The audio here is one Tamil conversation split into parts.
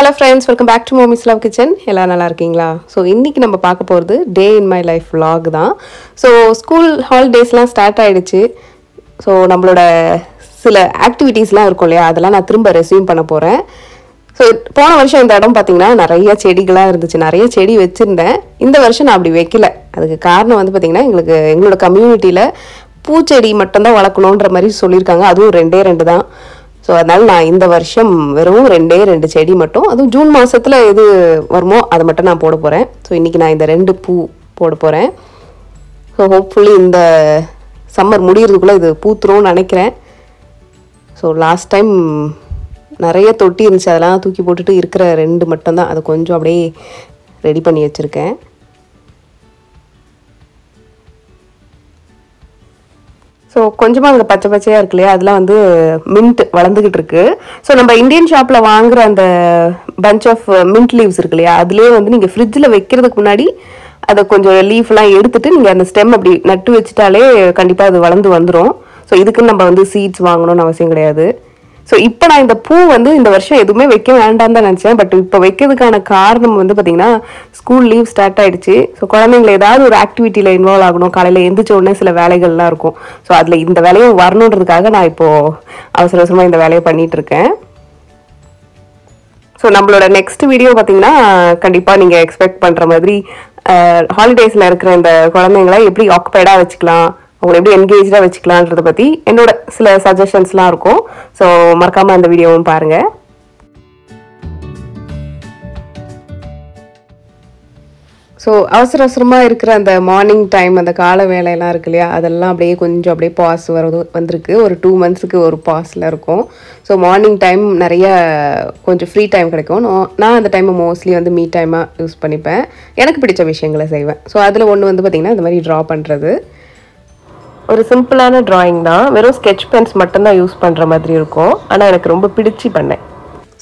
Hello friends, welcome back to Mom's Love Kitchen. Ella Nalla Irukinga. So இன்னைக்கு நம்ம பார்க்க போறது day in my life vlog தான். So school ஹாலிடேஸ்லாம் ஸ்டார்ட் ஆயிடுச்சு. So நம்மளோட சில ஆக்டிவிட்டீஸ்லாம் இருக்கும் இல்லையா, அதெல்லாம் நான் திரும்ப ரெஸ்யூம் பண்ண போறேன். So போன வருஷம் இந்த இடம் பாத்தீங்கன்னா நிறைய செடிகளாக இருந்துச்சு, நிறைய செடி வச்சிருந்தேன். இந்த வருஷம் நான் அப்படி வைக்கல. அதுக்கு காரணம் வந்து பாத்தீங்கன்னா எங்களோட கம்யூனிட்டியில பூச்செடி மட்டும்தான் வளர்க்கணும்ன்ற மாதிரி சொல்லியிருக்காங்க. அதுவும் ரெண்டே தான். So அதனால நான் இந்த வருஷம் வெறும் ரெண்டு செடி மட்டும், அதுவும் ஜூன் மாசத்துல எது வருமோ அதை மட்டும் நான் போட போறேன். ஸோ இன்னைக்கு நான் இந்த 2 பூ போட போறேன். ஸோ ஹோப்ஃபுல்லி இந்த சம்மர் முடியறதுக்குள்ள இது பூத்துரும்னு நினைக்கிறேன். ஸோ லாஸ்ட் டைம் நிறைய தொட்டி இருந்துச்சு, அதெல்லாம் தூக்கி போட்டுட்டு இருக்கிற 2 மட்டும்தான், அதை கொஞ்சம் அப்படியே ரெடி பண்ணி வச்சிருக்கேன். ஸோ கொஞ்சமாக அங்கே பச்சை பச்சையாக இருக்கு இல்லையா, அதெல்லாம் வந்து மின்ட் வளர்ந்துக்கிட்டு இருக்கு. ஸோ நம்ம இந்தியன் ஷாப்பில் வாங்குற அந்த பஞ்ச் ஆஃப் மின்ட் லீவ்ஸ் இருக்கு இல்லையா, அதுலேயே வந்து நீங்கள் ஃப்ரிட்ஜில் வைக்கிறதுக்கு முன்னாடி அதை கொஞ்சம் லீஃப்லாம் எடுத்துட்டு நீங்கள் அந்த ஸ்டெம் அப்படி நட்டு வச்சுட்டாலே கண்டிப்பாக அது வளர்ந்து வந்துடும். ஸோ இதுக்குன்னு நம்ம வந்து சீட்ஸ் வாங்கணும்னு அவசியம் கிடையாது. ஸோ இப்போ நான் இந்த பூ வந்து இந்த வருஷம் எதுவுமே வைக்க வேண்டாம் தான் நினச்சேன். பட் இப்போ வைக்கிறதுக்கான காரணம் வந்து பார்த்திங்கன்னா ஸ்கூல் லீவ் ஸ்டார்ட் ஆகிடுச்சு. ஸோ குழந்தைங்களை ஏதாவது ஒரு ஆக்டிவிட்டியில் இன்வால்வ் ஆகணும், காலையில் எழுந்திரிச்ச உடனே சில வேலைகள்லாம் இருக்கும். ஸோ அதில் இந்த வேலையும் வரணுன்றதுக்காக நான் இப்போது அவசர அவசரமாக இந்த வேலையை பண்ணிகிட்ருக்கேன். ஸோ நம்மளோட நெக்ஸ்ட் வீடியோ பார்த்திங்கன்னா கண்டிப்பாக நீங்கள் எக்ஸ்பெக்ட் பண்ணுற மாதிரி ஹாலிடேஸில் இருக்கிற இந்த குழந்தைங்களை எப்படி ஆக்குபைடாக வச்சுக்கலாம், அவங்களை எப்படி என்கேஜாக வச்சுக்கலான்றதை பற்றி என்னோட சில சஜஷன்ஸ்லாம் இருக்கும். ஸோ மறக்காமல் அந்த வீடியோவும் பாருங்கள். ஸோ அவசர அவசரமாக இருக்கிற அந்த மார்னிங் டைம், அந்த கால வேலையெல்லாம் இருக்கு இல்லையா, அதெல்லாம் அப்படியே கொஞ்சம் அப்படியே பாஸ் வந்திருக்கு. ஒரு 2 மந்த்ஸுக்கு ஒரு பாஸில் இருக்கும். ஸோ மார்னிங் டைம் நிறைய கொஞ்சம் ஃப்ரீ டைம் கிடைக்கும். நான் அந்த டைமை மோஸ்ட்லி வந்து மீ டைமாக யூஸ் பண்ணிப்பேன், எனக்கு பிடிச்ச விஷயங்களை செய்வேன். ஸோ அதில் ஒன்று வந்து பார்த்திங்கன்னா இந்த மாதிரி ட்ரா பண்ணுறது, ஒரு சிம்பிளான ட்ராயிங் தான், வெறும் ஸ்கெட்ச் பென்ஸ் மட்டும்தான் யூஸ் பண்ணுற மாதிரி இருக்கும். ஆனால் எனக்கு ரொம்ப பிடிச்சி பண்ணேன்.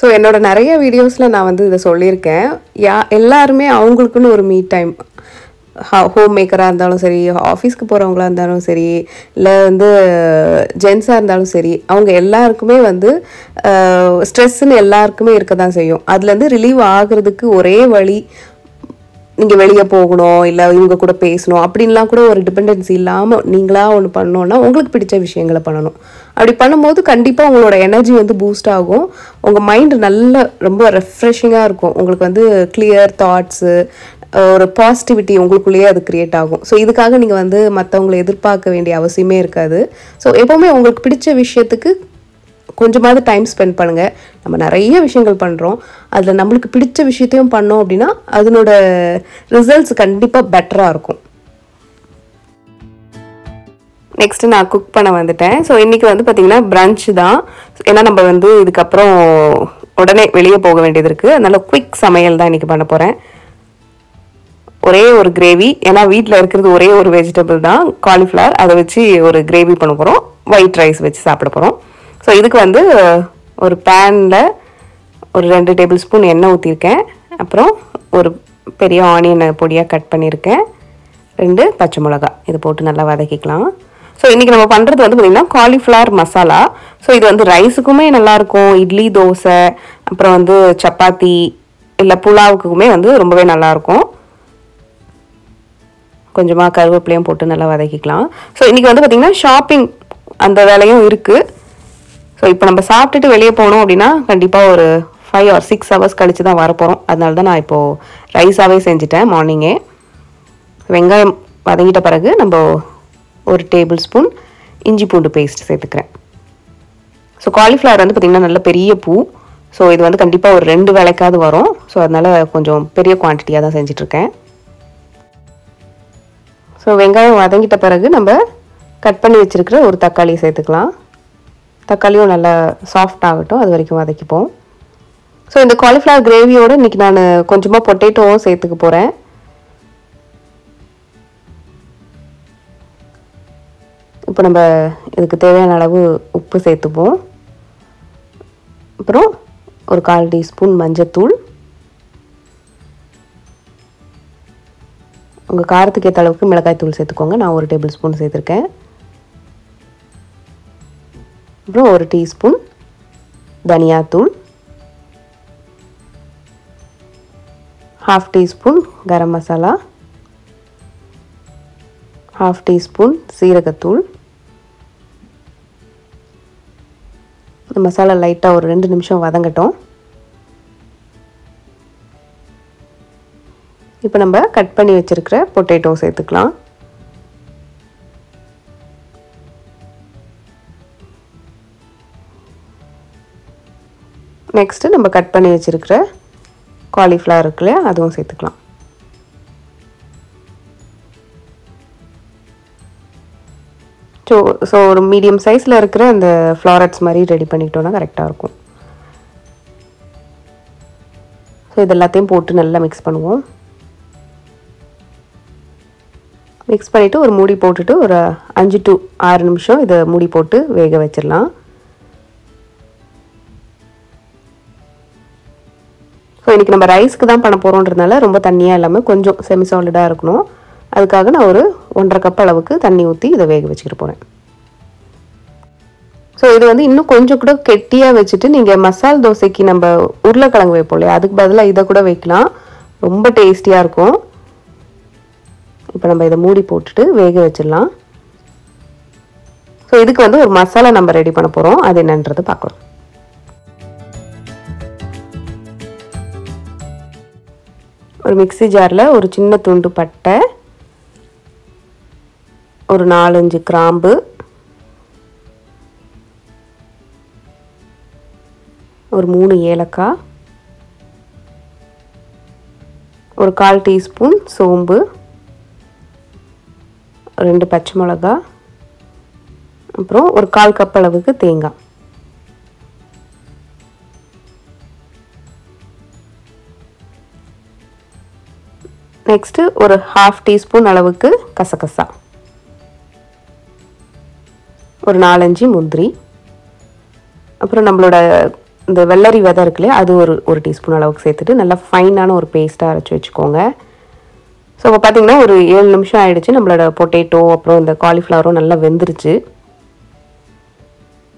ஸோ என்னோட நிறைய வீடியோஸில் நான் வந்து இதை சொல்லியிருக்கேன். எல்லாருமே அவங்களுக்குன்னு ஒரு மீ டைம், ஹோம் மேக்கராக இருந்தாலும் சரி, ஆஃபீஸ்க்கு போகிறவங்களாக இருந்தாலும் சரி, இல்லை வந்து ஜென்ஸாக இருந்தாலும் சரி, அவங்க எல்லாருக்குமே வந்து ஸ்ட்ரெஸ்ஸுன்னு எல்லாருக்குமே இருக்க தான் செய்யும். அதுலேருந்து ரிலீவ் ஆகிறதுக்கு ஒரே வழி நீங்கள் வெளியே போகணும், இல்லை இவங்க கூட பேசணும் அப்படின்லாம் கூட ஒரு டிபெண்டன்சி இல்லாமல் நீங்களாக ஒன்று பண்ணோன்னா உங்களுக்கு பிடிச்ச விஷயங்களை பண்ணணும். அப்படி பண்ணும்போது கண்டிப்பாக உங்களோட எனர்ஜி வந்து பூஸ்ட் ஆகும், உங்கள் மைண்டு நல்ல ரொம்ப ரெஃப்ரெஷிங்காக இருக்கும். உங்களுக்கு வந்து கிளியர் தாட்ஸு, ஒரு பாசிட்டிவிட்டி உங்களுக்குள்ளேயே அது க்ரியேட் ஆகும். ஸோ இதுக்காக நீங்கள் வந்து மற்றவங்களை எதிர்பார்க்க வேண்டிய அவசியமே இருக்காது. ஸோ எப்போவுமே உங்களுக்கு பிடிச்ச விஷயத்துக்கு கொஞ்சமாவது டைம் ஸ்பெண்ட் பண்ணுங்கள். நம்ம நிறைய விஷயங்கள் பண்ணுறோம், அதில் நம்மளுக்கு பிடிச்ச விஷயத்தையும் பண்ணோம் அப்படின்னா அதனோட ரிசல்ட்ஸ் கண்டிப்பாக பெட்டராக இருக்கும். நெக்ஸ்ட்டு நான் குக் பண்ண வந்துட்டேன். ஸோ இன்றைக்கி வந்து பார்த்திங்கன்னா பிரஞ்சு தான், ஏன்னா நம்ம வந்து இதுக்கப்புறம் உடனே வெளியே போக வேண்டியது இருக்குது. அதனால் குவிக் சமையல் தான் இன்றைக்கி பண்ண போகிறேன். ஒரே ஒரு கிரேவி, ஏன்னா வீட்டில் இருக்கிறது ஒரே ஒரு வெஜிடபிள் தான் காலிஃப்ளவர், அதை வச்சு ஒரு கிரேவி பண்ண போகிறோம், ஒயிட் ரைஸ் வச்சு சாப்பிட போகிறோம். ஸோ இதுக்கு வந்து ஒரு பேனில் ஒரு 2 டேபிள் ஸ்பூன் எண்ணெய் ஊற்றிருக்கேன். அப்புறம் ஒரு பெரிய ஆனியனை பொடியாக கட் பண்ணியிருக்கேன், 2 பச்சை மிளகா, இது போட்டு நல்லா வதக்கிக்கலாம். ஸோ இன்றைக்கி நம்ம பண்ணுறது வந்து பார்த்திங்கன்னா காலிஃப்ளவர் மசாலா. ஸோ இது வந்து ரைஸுக்குமே நல்லாயிருக்கும், இட்லி தோசை, அப்புறம் வந்து சப்பாத்தி, இல்லை புலாவுக்குமே வந்து ரொம்பவே நல்லாயிருக்கும். கொஞ்சமாக கருவேப்பிலையும் போட்டு நல்லா வதக்கிக்கலாம். ஸோ இன்றைக்கி வந்து பார்த்திங்கன்னா ஷாப்பிங் அந்த வேலையும் இருக்குது. ஸோ இப்போ நம்ம சாப்பிட்டுட்டு வெளியே போகணும் அப்படின்னா கண்டிப்பாக ஒரு 5 or 6 hours கழித்து தான் வரப்போகிறோம். அதனால தான் நான் இப்போது ரைஸாகவே செஞ்சுட்டேன் மார்னிங்கே. வெங்காயம் வதங்கிட்ட பிறகு நம்ம ஒரு 1 டேபிள் ஸ்பூன் இஞ்சி பூண்டு பேஸ்ட் சேர்த்துக்கிறேன். ஸோ காலிஃப்ளவர் வந்து பார்த்திங்கன்னா நல்ல பெரிய பூ. ஸோ இது வந்து கண்டிப்பாக ஒரு 2 வேளைக்காவது வரும். ஸோ அதனால் கொஞ்சம் பெரிய குவான்டிட்டியாக தான் செஞ்சிட்ருக்கேன். ஸோ வெங்காயம் வதங்கிட்ட பிறகு நம்ம கட் பண்ணி வச்சுருக்கிற ஒரு தக்காளியை சேர்த்துக்கலாம். தக்காளியும் நல்லா சாஃப்ட் ஆகட்டும், அது வரைக்கும் வதக்கிப்போம். ஸோ இந்த காலிஃப்ளவர் கிரேவியோடு இன்றைக்கி நான் கொஞ்சமாக பொட்டேட்டோவும் சேர்த்துக்க போகிறேன். இப்போ நம்ம இதுக்கு தேவையான அளவு உப்பு சேர்த்துப்போம். அப்புறம் ஒரு 1/4 டீஸ்பூன் மஞ்சத்தூள், உங்கள் காரத்துக்கு ஏற்ற அளவுக்கு மிளகாய் தூள் சேர்த்துக்கோங்க, நான் 1 டேபிள் ஸ்பூன் சேர்த்துருக்கேன். அப்புறம் 1 டீஸ்பூன் தனியாத்தூள், half teaspoon garam masala, half teaspoon seeragathul. The masala lighta ஒரு 2 நிமிஷம் வதங்கட்டும். இப்போ நம்ம கட் பண்ணி வச்சிருக்கிற பொட்டேட்டோ சேர்த்துக்கலாம். நெக்ஸ்ட் நம்ம கட் பண்ணி வச்சிருக்கிற காலிஃப்ளவர் இருக்குல அதுவும் சேர்த்துக்கலாம். So ஒரு மீடியம் சைஸ்ல இருக்கிற அந்த ஃப்ளாரட்ஸ் மாதிரி ரெடி பண்ணிட்டோம்னா கரெக்ட்டா இருக்கும். சோ இதெல்லாத்தையும் போட்டு நல்லா mix பண்ணுவோம். Mix பண்ணிட்டு ஒரு மூடி போட்டுட்டு ஒரு 5 to 6 நிமிஷம் இத மூடி போட்டு வேக வச்சிரலாம். சோ இன்னைக்கு நம்ம ரைஸ்க்கு தான் பண்ண போறோம்ன்றதால ரொம்ப தண்ணியா இல்லாம கொஞ்சம் செமி சாலிடா இருக்கணும். அதுக்காக நான் ஒரு 1.5 கப் அளவுக்கு தண்ணி ஊத்தி இத வேக வச்சிட்டு போறேன். சோ இது வந்து இன்னும் கொஞ்சம் கூட கெட்டியா வெச்சிட்டு நீங்க மசால் தோசைக்கு நம்ம உருளைக்கிழங்கு வைப்போம்ல அதுக்கு பதிலா இத கூட வைக்கலாம். ரொம்ப டேஸ்டியா இருக்கும். இப்போ நம்ம இத மூடி போட்டுட்டு வேக வச்சிரலாம். சோ இதுக்கு வந்து ஒரு மசாலா நம்ம ரெடி பண்ண போறோம். அது என்னன்றது பார்க்கலாம். ஒரு மிக்ஸி ஜார்ல ஒரு சின்ன துண்டு பட்டை, ஒரு 4-5 கிராம்பு, ஒரு 3 ஏலக்காய், ஒரு 1/4 டீஸ்பூன் சோம்பு, 2 பச்சை மிளகாய், அப்புறம் ஒரு 1/4 கப் அளவுக்கு தேங்காய். நெக்ஸ்ட் ஒரு 1/2 டீஸ்பூன் அளவுக்கு கசகசா, ஒரு 4-5 முந்திரி, அப்புறம் நம்மளோட இந்த வெள்ளரி விதை இருக்குல அது ஒரு டீஸ்பூன் அளவுக்கு சேர்த்துட்டு நல்லா ஃபைனான ஒரு பேஸ்டா அரைச்சு வச்சுக்கோங்க. சோ இப்ப பாத்தீங்கன்னா ஒரு 7 நிமிஷம் ஆயிடுச்சு. நம்மளோட பொட்டேட்டோ அப்புறம் இந்த காலிஃப்ளவரும் நல்லா வெந்துருச்சு.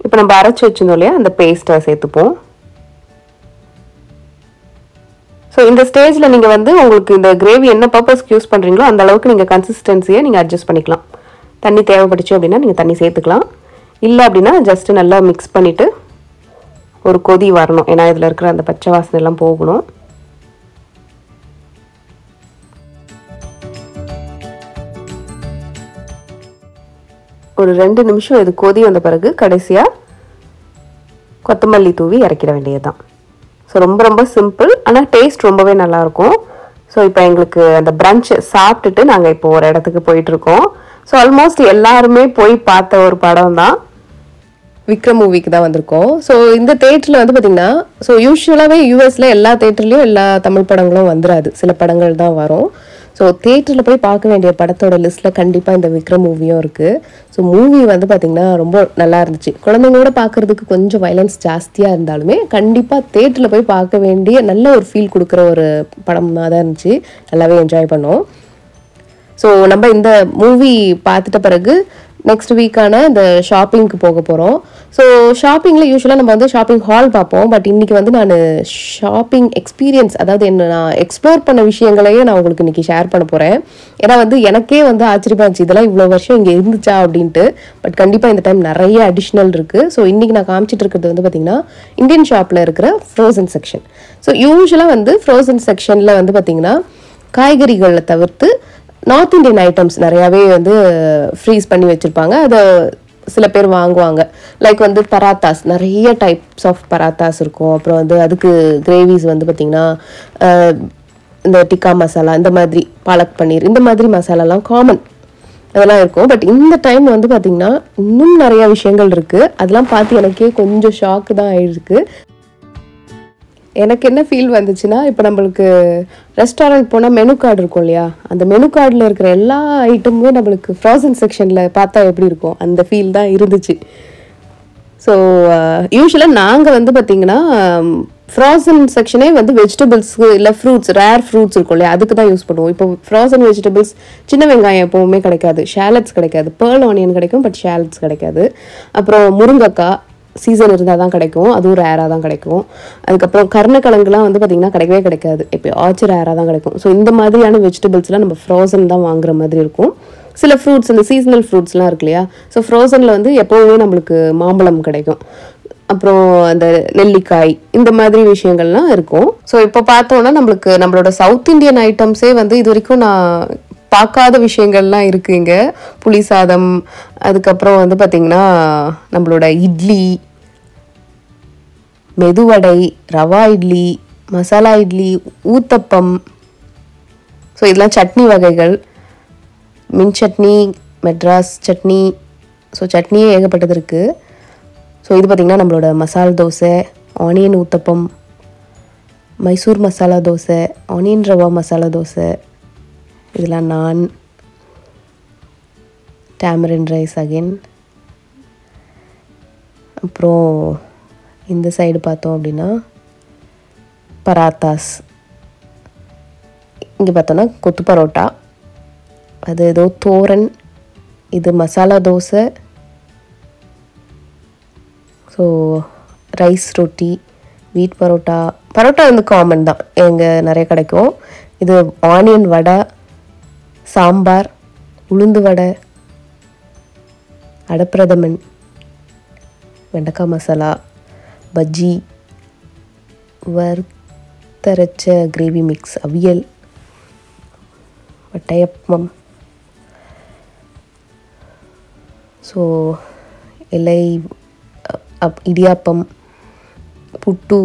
இப்போ நம்ம அரைச்சு வச்சிருந்தோம் இல்லையா அந்த பேஸ்டா சேர்த்துப்போம். சோ இந்த ஸ்டேஜ்ல நீங்க வந்து உங்களுக்கு இந்த கிரேவி என்ன பர்பஸ்க்கு யூஸ் பண்றீங்களோ அந்த அளவுக்கு நீங்க கன்சிஸ்டன்சியை நீங்க அட்ஜஸ்ட் பண்ணிக்கலாம். தண்ணி தேவைப்படுச்சு அப்படினா நீங்க தண்ணி சேர்த்துக்கலாம். இல்ல அப்படினா ஜஸ்ட் நல்லா mix பண்ணிட்டு ஒரு கொதி வரணும். ஏனா இதுல இருக்கிற அந்த பச்சை வாசனை எல்லாம் போகணும். ஒரு 2 நிமிஷம் இது கொதி வந்த பிறகு கடைசியா கொத்தமல்லி தூவி இறக்கிட வேண்டியதுதான். சோ ரொம்ப சிம்பிள் ஆனா டேஸ்ட் ரொம்பவே நல்லா இருக்கும். சோ இப்போ உங்களுக்கு அந்த பிரஞ்ச் சாப்பிட்டுட்டு நாங்க இப்போ ஒரு இடத்துக்கு போயிட்டு இருக்கோம். சோ ஆல்மோஸ்ட் எல்லாருமே போய் பார்த்த ஒரு படம் தான் விக்ரம் மூவிக்கு தான் வந்திருக்கோம். சோ இந்த தியேட்டர்ல வந்து பாத்தீங்கன்னா சோ யூசுவலாவே யூஎஸ்ல எல்லா தியேட்டர்லயும் எல்லா தமிழ் படங்களும் வந்துராது, சில படங்கள் தான் வரும். சோ தியேட்டர்ல போய் பார்க்க வேண்டிய படத்தோட லிஸ்ட்ல கண்டிப்பா இந்த விக்ரம் மூவியும் இருக்கு. சோ மூவி வந்து பாத்தீங்கன்னா ரொம்ப நல்லா இருந்துச்சு. குழந்தைங்களோட பாக்குறதுக்கு கொஞ்சம் வயலன்ஸ் ஜாஸ்தியா இருந்தாலுமே கண்டிப்பா தியேட்டர்ல போய் பார்க்க வேண்டிய நல்ல ஒரு ஃபீல் கொடுக்குற ஒரு படமா தான் இருந்துச்சு. நல்லாவே என்ஜாய் பண்ணோம். சோ நம்ம இந்த மூவி பார்த்துட்ட பிறகு நெக்ஸ்ட் வீக்கான இந்த ஷாப்பிங்க்கு போக போகிறோம். ஸோ ஷாப்பிங்கில் யூஸ்வலாக நம்ம வந்து ஷாப்பிங் ஹால் பார்ப்போம். பட் இன்றைக்கி வந்து நான் ஷாப்பிங் எக்ஸ்பீரியன்ஸ், அதாவது என்ன நான் எக்ஸ்ப்ளோர் பண்ண விஷயங்களையே நான் உங்களுக்கு இன்றைக்கி ஷேர் பண்ண போகிறேன். ஏன்னா வந்து எனக்கே வந்து ஆச்சரியமாக இருந்துச்சு இதெல்லாம் இவ்வளோ வருஷம் இங்கே இருந்துச்சா அப்படின்ட்டு. பட் கண்டிப்பாக இந்த டைம் நிறைய அடிஷ்னல் இருக்குது. ஸோ இன்றைக்கி நான் காமிச்சிட்டு இருக்கிறது வந்து பார்த்திங்கன்னா இந்தியன் ஷாப்பில் இருக்கிற ஃப்ரோசன் செக்ஷன். ஸோ யூஸ்வலாக வந்து ஃப்ரோசன் செக்ஷனில் வந்து பார்த்திங்கன்னா காய்கறிகளை தவிர்த்து நார்த் இந்தியன் ஐட்டம்ஸ் நிறையாவே வந்து ஃப்ரீஸ் பண்ணி வச்சுருப்பாங்க. அதை சில பேர் வாங்குவாங்க. லைக் வந்து பராத்தாஸ், நிறைய டைப்ஸ் ஆஃப் பராத்தாஸ் இருக்கும். அப்புறம் வந்து அதுக்கு கிரேவிஸ் வந்து பார்த்திங்கன்னா இந்த டிக்கா மசாலா, இந்த மாதிரி பாலக் பன்னீர், இந்த மாதிரி மசாலாலாம் காமன் அதெல்லாம் இருக்கும். பட் இந்த டைம் வந்து பார்த்திங்கன்னா இன்னும் நிறையா விஷயங்கள் இருக்குது. அதெல்லாம் பார்த்து எனக்கே கொஞ்சம் ஷாக்கு தான் ஆகிருக்கு. எனக்கு என்ன ஃபீல் வந்துச்சுன்னா இப்போ நம்மளுக்கு ரெஸ்டாரண்ட் போனால் மெனு கார்டு இருக்கும் இல்லையா, அந்த மெனு கார்டில் இருக்கிற எல்லா ஐட்டமுமே நம்மளுக்கு ஃப்ரோசன் செக்ஷனில் பார்த்தா எப்படி இருக்கும் அந்த ஃபீல் தான் இருந்துச்சு. ஸோ யூஸ்வலாக நாங்கள் வந்து பார்த்திங்கன்னா ஃப்ரோசன் செக்ஷனே வந்து வெஜிடபிள்ஸ்க்கு இல்லை ஃப்ரூட்ஸ், ரேர் ஃப்ரூட்ஸ் இருக்கும் இல்லையா அதுக்கு தான் யூஸ் பண்ணுவோம். இப்போ ஃப்ரோசன் வெஜிடபிள்ஸ் சின்ன வெங்காயம் எப்போவுமே கிடைக்காது, ஷேலட்ஸ் கிடைக்காது, பேர்ல் ஆனியன் கிடைக்கும் பட் ஷேலட்ஸ் கிடைக்காது. அப்புறம் முருங்கைக்காய், சீசன் இருந்தால் தான் கிடைக்கும், அதுவும் ரேராக தான் கிடைக்கும். அதுக்கப்புறம் கருணக்கிழங்குலாம் வந்து பார்த்திங்கன்னா கிடைக்கவே கிடைக்காது, இப்போ ஆச்சு ரேராக தான் கிடைக்கும். ஸோ இந்த மாதிரியான வெஜிடபிள்ஸ்லாம் நம்ம ஃப்ரோசன் தான் வாங்குற மாதிரி இருக்கும். சில ஃப்ரூட்ஸ், இந்த சீசனல் ஃப்ரூட்ஸ்லாம் இருக்கு இல்லையா, ஸோ ஃப்ரோசனில் வந்து எப்போவுமே நம்மளுக்கு மாம்பழம் கிடைக்கும், அப்புறம் அந்த நெல்லிக்காய், இந்த மாதிரி விஷயங்கள்லாம் இருக்கும். ஸோ இப்போ பார்த்தோன்னா நம்மளுக்கு நம்மளோட சவுத் இந்தியன் ஐட்டம்ஸே வந்து இது வரைக்கும் நான் பார்க்காத விஷயங்கள்லாம் இருக்குங்க. புளி சாதம், அதுக்கப்புறம் வந்து பார்த்திங்கன்னா நம்மளோட இட்லி, மெதுவடை, ரவா இட்லி, மசாலா இட்லி, ஊத்தப்பம், ஸோ இதெல்லாம் சட்னி வகைகள், மின் சட்னி, மெட்ராஸ் சட்னி, ஸோ சட்னியே ஏகப்பட்டது இருக்குது. ஸோ இது பார்த்திங்கன்னா நம்மளோட மசாலா தோசை, ஆனியன் ஊத்தப்பம், மைசூர் மசாலா தோசை, ஆனியன் ரவா மசாலா தோசை, இதெல்லாம் நான் டேமரின் ரைஸ் அகைன். அப்புறம் இந்த சைடு பார்த்தோம் அப்படின்னா பராத்தாஸ், இங்கே பார்த்தோன்னா கொத்து பரோட்டா, அது ஏதோ தோரன், இது மசாலா தோசை, ஸோ ரைஸ் ரொட்டி, வீட் பரோட்டா, பரோட்டா வந்து காமன் தான், எங்கே நிறைய கிடைக்கும். இது ஆனியன் வடை, சாம்பார், உளுந்து வடை, அடப்பிரதமன், வெண்டைக்காய் மசாலா, பஜ்ஜி, வறுத்தரைச்ச gravy mix, aviyal, vattayappam, so இலை, இடியாப்பம், புட்டு,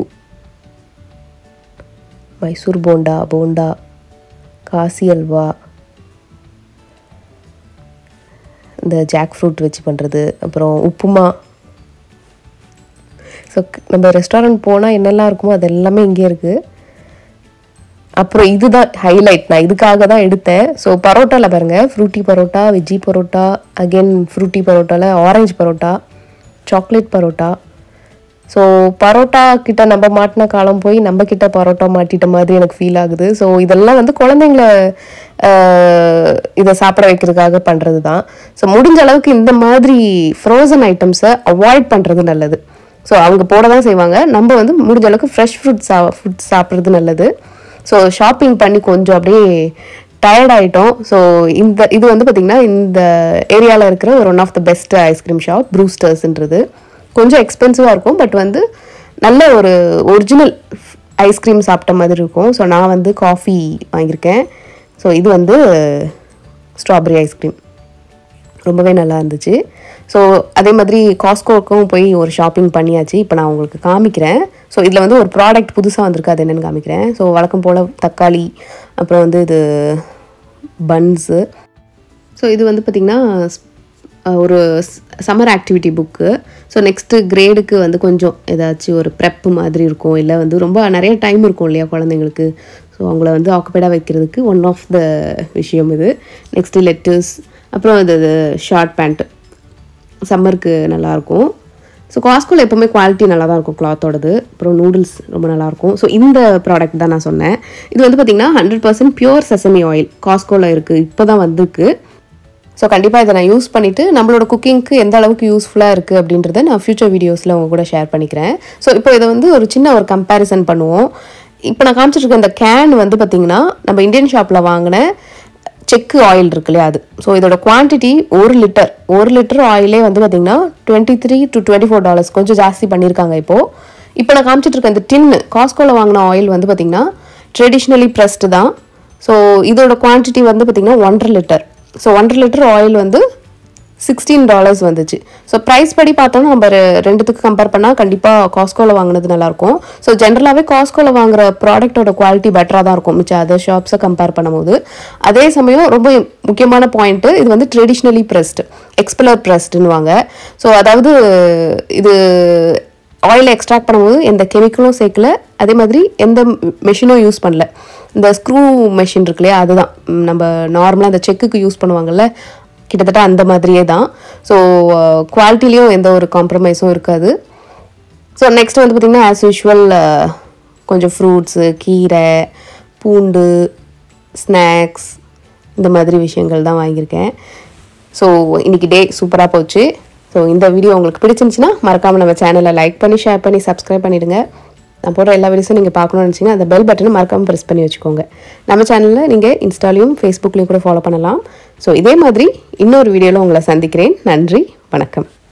மைசூர் போண்டா, போண்டா, காசி அல்வா, இந்த ஜாக் ஃப்ரூட் வச்சு பண்ணுறது, அப்புறம் உப்புமா. ஸோ நம்ம ரெஸ்டாரண்ட் போனால் என்னெல்லாம் இருக்குமோ அது எல்லாமே இங்கே இருக்குது. அப்புறம் இதுதான் ஹைலைட், நான் இதுக்காக தான் எடுத்தேன். ஸோ பரோட்டாவில் பாருங்கள், fruity parotta, veggie parotta, again fruity பரோட்டாவில் orange parotta, chocolate parotta. So parotta கிட்ட நம்ம மாட்டின காலம் போய் நம்ம கிட்ட பரோட்டா மாட்டிட்ட மாதிரி எனக்கு ஃபீல் ஆகுது. ஸோ இதெல்லாம் வந்து குழந்தைங்கள இதை சாப்பிட வைக்கிறதுக்காக பண்ணுறது தான். ஸோ முடிஞ்ச அளவுக்கு இந்த மாதிரி ஃப்ரோசன் ஐட்டம்ஸை அவாய்ட் பண்ணுறது நல்லது. ஸோ அவங்க போட தான் செய்வாங்க, நம்ம வந்து முடிஞ்ச அளவுக்கு ஃப்ரெஷ் ஃபுட் சாப்பிட்றது நல்லது. ஸோ ஷாப்பிங் பண்ணி கொஞ்சம் அப்படியே டயர்ட் ஆகிட்டோம். ஸோ இது வந்து பார்த்திங்கன்னா இந்த ஏரியாவில் இருக்கிற ஒரு one of the best ice cream shop ப்ரூஸ்டர்ஸ்ன்றது. கொஞ்சம் எக்ஸ்பென்சிவாக இருக்கும், பட் வந்து நல்ல ஒரு ஒரிஜினல் ஐஸ்கிரீம் சாப்பிட்ட மாதிரி இருக்கும். ஸோ நான் வந்து காஃபி வாங்கியிருக்கேன். ஸோ இது வந்து ஸ்ட்ராபெரி ஐஸ்கிரீம், ரொம்பவே நல்லா இருந்துச்சு. ஸோ அதே மாதிரி காஸ்கோவுக்கும் போய் ஒரு ஷாப்பிங் பண்ணியாச்சு. இப்போ நான் உங்களுக்கு காமிக்கிறேன். ஸோ இதில் வந்து ஒரு ப்ராடக்ட் புதுசாக வந்திருக்கு, அது என்னென்னு காமிக்கிறேன். ஸோ வழக்கம் போல் தக்காளி, அப்புறம் வந்து இது பன்ஸு. ஸோ இது வந்து பார்த்திங்கன்னா ஒரு summer activity book. So next கிரேடுக்கு வந்து கொஞ்சம் ஏதாச்சும் ஒரு ப்ரெப்பு மாதிரி இருக்கும், இல்லை வந்து ரொம்ப நிறைய டைம் இருக்கும் இல்லையா குழந்தைங்களுக்கு, ஸோ அவங்கள வந்து ஆக்குபைடாக வைக்கிறதுக்கு ஒன் ஆஃப் த விஷயம் இது. நெக்ஸ்ட்டு லெட்டர்ஸ், அப்புறம் இது ஷார்ட் பேண்ட்டு, சம்மருக்கு நல்லாயிருக்கும். ஸோ காஸ்கோவில் எப்போவுமே குவாலிட்டி நல்லா தான் இருக்கும் கிளாத்தோடது. அப்புறம் நூடுல்ஸ் ரொம்ப நல்லாயிருக்கும். ஸோ இந்த ப்ராடக்ட் தான் நான் சொன்னேன். இது வந்து பார்த்திங்கன்னா 100% பியூர் செசமி ஆயில் காஸ்கோவில் இருக்குது, இப்போ தான் வந்திருக்கு. ஸோ கண்டிப்பாக இதை நான் யூஸ் பண்ணிவிட்டு நம்மளோட குக்கிங்க்கு எந்த அளவுக்கு யூஸ்ஃபுல்லாக இருக்குது அப்படின்றத நான் ஃப்யூச்சர் வீடியோஸில் உங்கள் கூட ஷேர் பண்ணிக்கிறேன். ஸோ இப்போ இதை வந்து ஒரு சின்ன ஒரு கம்பேரிசன் பண்ணுவோம். இப்போ நான் காமிச்சிட்ருக்க இந்த கேன் வந்து பார்த்திங்கன்னா நம்ம இந்தியன் ஷாப்பில் வாங்கின செக்கு ஆயில் இருக்கு இல்லையா அது. ஸோ இதோட குவான்டிட்டி ஒரு லிட்டர் ஆயிலே வந்து பார்த்திங்கன்னா $23 to $24, கொஞ்சம் ஜாஸ்தி பண்ணியிருக்காங்க இப்போது. இப்போ நான் காமிச்சிட்ருக்க இந்த டின்னு காஸ்கோவில் வாங்கின ஆயில் வந்து பார்த்திங்கன்னா ட்ரெடிஷ்னலி ப்ரெஸ்டு தான். ஸோ இதோட குவான்டிட்டி வந்து பார்த்திங்கன்னா 1.5 லிட்டர். ஸோ 1.5 லிட்டர் ஆயில் வந்து $16 வந்துச்சு. ஸோ ப்ரைஸ் படி பார்த்தோன்னா நம்ம ரெண்டுத்துக்கு கம்பேர் பண்ணால் கண்டிப்பாக காஸ்கோவில் வாங்கினது நல்லாயிருக்கும். ஸோ ஜென்ரலாகவே காஸ்கோவில் வாங்குகிற ப்ராடக்டோட குவாலிட்டி பெட்டராக தான் இருக்கும் மிச்சம் அதர் ஷாப்ஸை கம்பேர் பண்ணும்போது. அதே சமயம் ரொம்ப முக்கியமான பாயிண்ட்டு, இது வந்து ட்ரெடிஷ்னலி ப்ரெஸ்டு, எக்ஸ்பெல்லர் ப்ரெஸ்டுன்னு வாங்க. ஸோ அதாவது இது ஆயிலை எக்ஸ்ட்ராக்ட் பண்ணும்போது எந்த கெமிக்கலும் சேர்க்கல, அதே மாதிரி எந்த மெஷினும் யூஸ் பண்ணல. இந்த ஸ்க்ரூ மெஷின் இருக்கு இல்லையா, அதுதான் நம்ம நார்மலாக அந்த செக்குக்கு யூஸ் பண்ணுவாங்கள்ல, கிட்டத்தட்ட அந்த மாதிரியே தான். ஸோ குவாலிட்டிலையும் எந்த ஒரு காம்ப்ரமைஸும் இருக்காது. ஸோ நெக்ஸ்ட் வந்து பார்த்திங்கன்னா ஆஸ் யூஷுவல் கொஞ்சம் ஃப்ரூட்ஸு, கீரை, பூண்டு, ஸ்நாக்ஸ், இந்த மாதிரி விஷயங்கள் தான் வாங்கியிருக்கேன். ஸோ இன்றைக்கி டே சூப்பராக போச்சு. So, if you like this video, like and share and subscribe. If you want to see the bell button, press the bell button. Our channel, you can install and Facebook link. So, this is the video. Nandri, vanakkam.